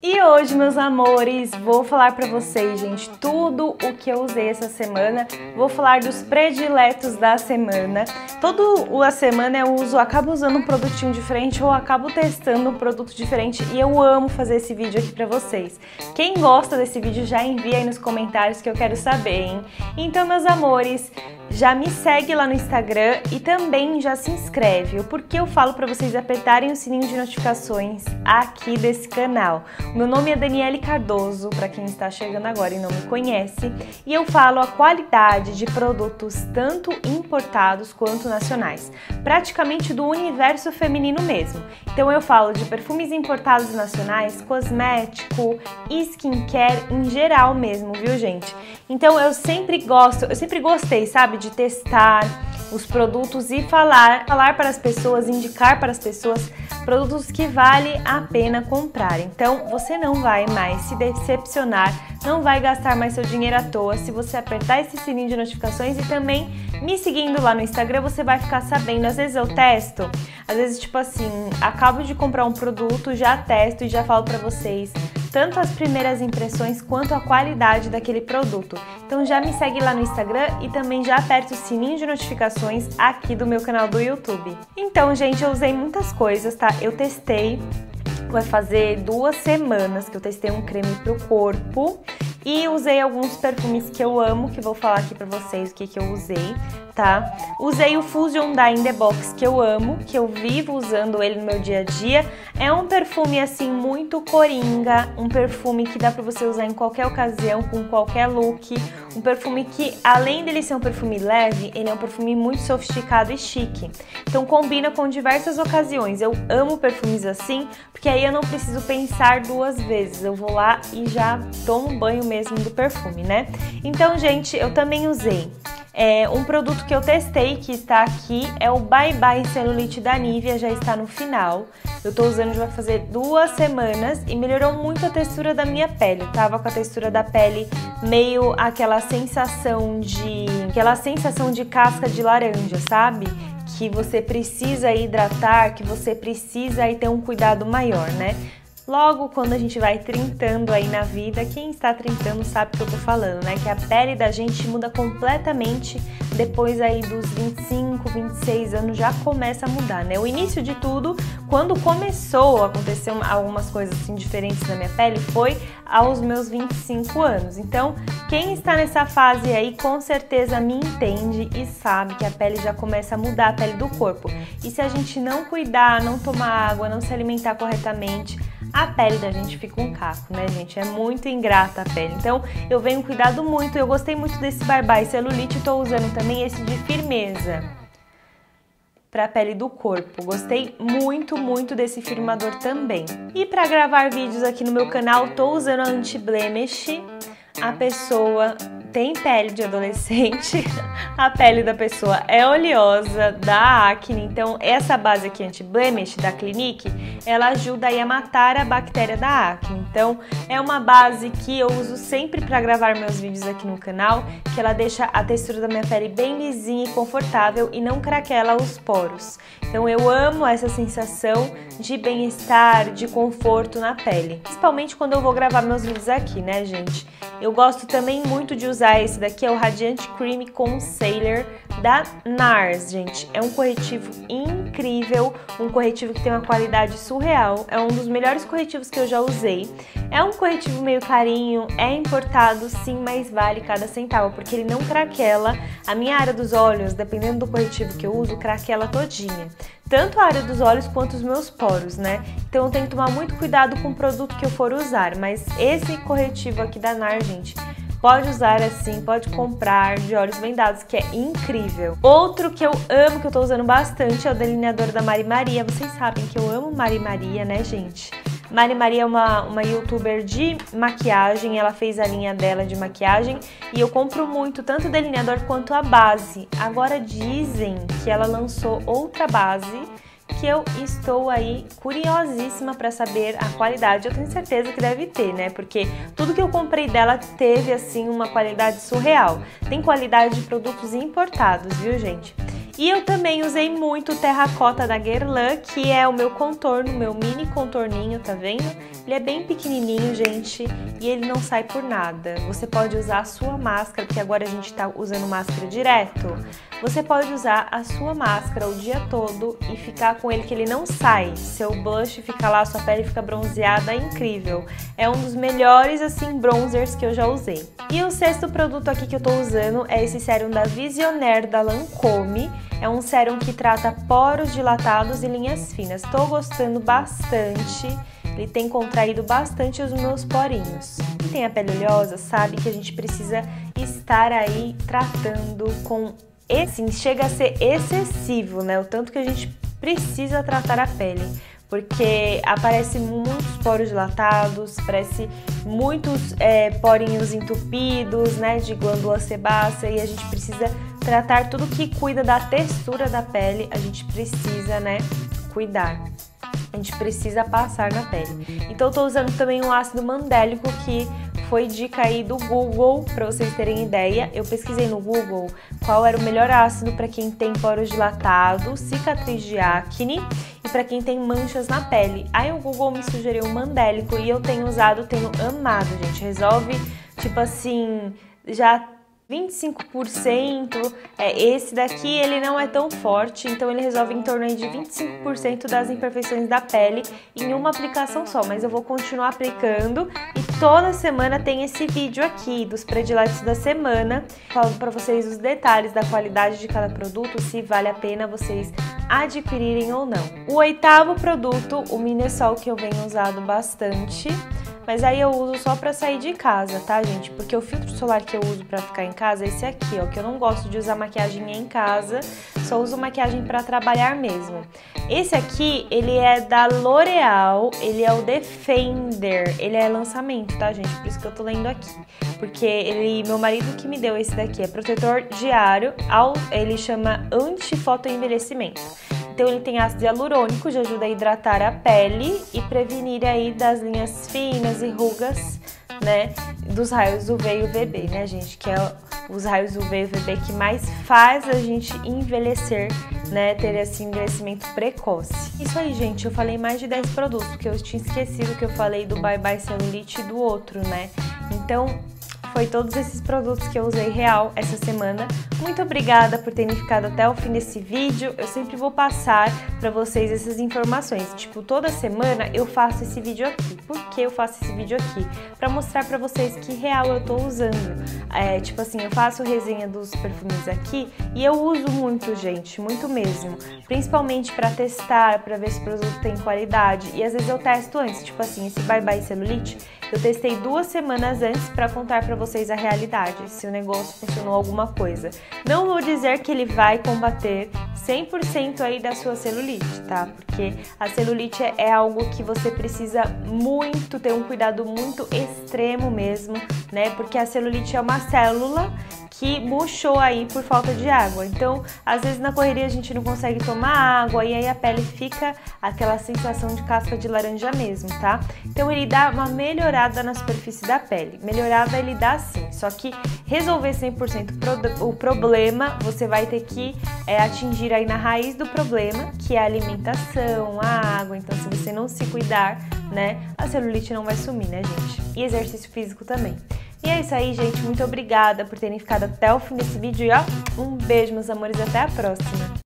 E hoje, meus amores, vou falar pra vocês, gente, tudo o que eu usei essa semana. Vou falar dos prediletos da semana. Toda a semana eu acabo usando um produtinho diferente ou acabo testando um produto diferente e eu amo fazer esse vídeo aqui pra vocês. Quem gosta desse vídeo já envia aí nos comentários que eu quero saber, hein? Então, meus amores, já me segue lá no Instagram e também já se inscreve, porque eu falo pra vocês apertarem o sininho de notificações aqui desse canal. Meu nome é Dani Cardoso, pra quem está chegando agora e não me conhece, e eu falo a qualidade de produtos tanto importados quanto nacionais, praticamente do universo feminino mesmo. Então eu falo de perfumes importados nacionais, cosmético, skincare em geral mesmo, viu, gente? Então eu sempre gostei, sabe, de testar os produtos e falar para as pessoas, indicar para as pessoas produtos que vale a pena comprar. Então você não vai mais se decepcionar, não vai gastar mais seu dinheiro à toa se você apertar esse sininho de notificações e também me seguindo lá no Instagram. Você vai ficar sabendo, às vezes eu testo, às vezes tipo assim, acabo de comprar um produto, já testo e já falo para vocês tanto as primeiras impressões quanto a qualidade daquele produto. Então já me segue lá no Instagram e também já aperta o sininho de notificações aqui do meu canal do YouTube. Então, gente, eu usei muitas coisas, tá? Eu testei, vai fazer 2 semanas que eu testei um creme pro corpo e usei alguns perfumes que eu amo, que vou falar aqui pra vocês o que que eu usei, tá? Usei o Fusion da In The Box, que eu amo, que eu vivo usando ele no meu dia a dia. É um perfume, assim, muito coringa, um perfume que dá pra você usar em qualquer ocasião, com qualquer look, um perfume que, além dele ser um perfume leve, ele é um perfume muito sofisticado e chique. Então, combina com diversas ocasiões. Eu amo perfumes assim, porque aí eu não preciso pensar 2 vezes. Eu vou lá e já tomo banho mesmo do perfume, né? Então, gente, eu também usei. Um produto que eu testei, que está aqui, é o Bye Bye Celulite da Nivea, já está no final. Eu tô usando, já vai fazer 2 semanas e melhorou muito a textura da minha pele. Eu tava com a textura da pele meio aquela sensação de casca de laranja, sabe? Que você precisa hidratar, que você precisa aí ter um cuidado maior, né? Logo, quando a gente vai trintando aí na vida, quem está trintando sabe o que eu tô falando, né? Que a pele da gente muda completamente depois aí dos 25, 26 anos, já começa a mudar, né? O início de tudo, quando começou a acontecer algumas coisas assim diferentes na minha pele, foi aos meus 25 anos. Então, quem está nessa fase aí, com certeza me entende e sabe que a pele já começa a mudar, a pele do corpo. E se a gente não cuidar, não tomar água, não se alimentar corretamente, a pele da gente fica um caco, né, gente? É muito ingrata a pele. Então, eu venho cuidado muito. Eu gostei muito desse Bye Bye Celulite. Tô usando também esse de firmeza pra pele do corpo. Gostei muito, muito desse firmador também. E pra gravar vídeos aqui no meu canal, tô usando a anti-blemish. A pessoa tem pele de adolescente, a pele da pessoa é oleosa, dá acne, então essa base aqui anti-blemish da Clinique, ela ajuda aí a matar a bactéria da acne. Então é uma base que eu uso sempre para gravar meus vídeos aqui no canal, que ela deixa a textura da minha pele bem lisinha e confortável e não craquela os poros. Então eu amo essa sensação de bem-estar, de conforto na pele, principalmente quando eu vou gravar meus vídeos aqui, né, gente? Eu gosto também muito de usar esse daqui, é o Radiante Creamy Concealer da NARS, gente. É um corretivo incrível, um corretivo que tem uma qualidade surreal, é um dos melhores corretivos que eu já usei. É um corretivo meio carinho, é importado sim, mas vale cada centavo, porque ele não craquela. A minha área dos olhos, dependendo do corretivo que eu uso, craquela todinha. Tanto a área dos olhos quanto os meus poros, né? Então eu tenho que tomar muito cuidado com o produto que eu for usar, mas esse corretivo aqui da NARS, gente, pode usar assim, pode comprar de olhos vendados, que é incrível. Outro que eu amo, que eu tô usando bastante, é o delineador da Mari Maria. Vocês sabem que eu amo Mari Maria, né, gente? Mari Maria é uma youtuber de maquiagem, ela fez a linha dela de maquiagem e eu compro muito, tanto o delineador quanto a base. Agora dizem que ela lançou outra base que eu estou aí curiosíssima para saber a qualidade. Eu tenho certeza que deve ter, né? Porque tudo que eu comprei dela teve, assim, uma qualidade surreal. Tem qualidade de produtos importados, viu, gente? E eu também usei muito o Terracota da Guerlain, que é o meu contorno, meu mini contorninho, tá vendo? Ele é bem pequenininho, gente, e ele não sai por nada. Você pode usar a sua máscara, porque agora a gente tá usando máscara direto. Você pode usar a sua máscara o dia todo e ficar com ele que ele não sai. Seu blush fica lá, sua pele fica bronzeada, é incrível. É um dos melhores, assim, bronzers que eu já usei. E o sexto produto aqui que eu tô usando é esse sérum da Visionaire da Lancôme. É um sérum que trata poros dilatados e linhas finas. Tô gostando bastante. Ele tem contraído bastante os meus porinhos. Quem tem a pele oleosa sabe que a gente precisa estar aí tratando com... Assim, chega a ser excessivo, né? O tanto que a gente precisa tratar a pele. Porque aparecem muitos poros dilatados, aparecem muitos porinhos entupidos, né? De glândula sebácea. E a gente precisa tratar tudo que cuida da textura da pele. A gente precisa, né? Cuidar. A gente precisa passar na pele. Então eu tô usando também um ácido mandélico que foi dica aí do Google, pra vocês terem ideia. Eu pesquisei no Google qual era o melhor ácido pra quem tem poros dilatados, cicatriz de acne e pra quem tem manchas na pele. Aí o Google me sugeriu um mandélico e eu tenho usado, tenho amado, gente. Resolve, tipo assim, já 25%, esse daqui ele não é tão forte, então ele resolve em torno aí de 25% das imperfeições da pele em uma aplicação só, mas eu vou continuar aplicando e toda semana tem esse vídeo aqui dos prediletos da semana, falando pra vocês os detalhes da qualidade de cada produto, se vale a pena vocês adquirirem ou não. O oitavo produto, o Minessol, que eu venho usando bastante. Mas aí eu uso só pra sair de casa, tá, gente? Porque o filtro solar que eu uso pra ficar em casa é esse aqui, ó. Que eu não gosto de usar maquiagem em casa, só uso maquiagem pra trabalhar mesmo. Esse aqui, ele é da L'Oreal, ele é o Defender. Ele é lançamento, tá, gente? Por isso que eu tô lendo aqui. Porque ele, meu marido que me deu esse daqui, é protetor diário, ele chama anti-fotoenvelhecimento. Então ele tem ácido hialurônico, já ajuda a hidratar a pele e prevenir aí das linhas finas e rugas, né, dos raios UV e UVB, né, gente, que é os raios UV e UVB que mais faz a gente envelhecer, né, ter esse envelhecimento precoce. Isso aí, gente, eu falei mais de 10 produtos, porque eu tinha esquecido que eu falei do Bye Bye Celulite e do outro, né, então... Foi todos esses produtos que eu usei real essa semana. Muito obrigada por terem ficado até o fim desse vídeo. Eu sempre vou passar pra vocês essas informações. Tipo, toda semana eu faço esse vídeo aqui. Por que eu faço esse vídeo aqui? Pra mostrar pra vocês que real eu tô usando. Tipo assim, eu faço resenha dos perfumes aqui e eu uso muito, gente. Muito mesmo. Principalmente pra testar, pra ver se o produto tem qualidade. E às vezes eu testo antes. Tipo assim, esse Bye Bye Celulite, eu testei 2 semanas antes pra contar pra vocês a realidade, se o negócio funcionou alguma coisa. Não vou dizer que ele vai combater 100% aí da sua celulite, tá? Porque a celulite é algo que você precisa muito, ter um cuidado muito extremo mesmo, né? Porque a celulite é uma célula que murchou aí por falta de água. Então, às vezes na correria a gente não consegue tomar água e aí a pele fica aquela sensação de casca de laranja mesmo, tá? Então ele dá uma melhorada na superfície da pele. Melhorada ele dá sim, só que resolver 100% o problema, você vai ter que atingir aí na raiz do problema, que é a alimentação, a água. Então, se você não se cuidar, né, a celulite não vai sumir, né, gente? E exercício físico também. E é isso aí, gente. Muito obrigada por terem ficado até o fim desse vídeo. E ó, um beijo, meus amores. Até a próxima.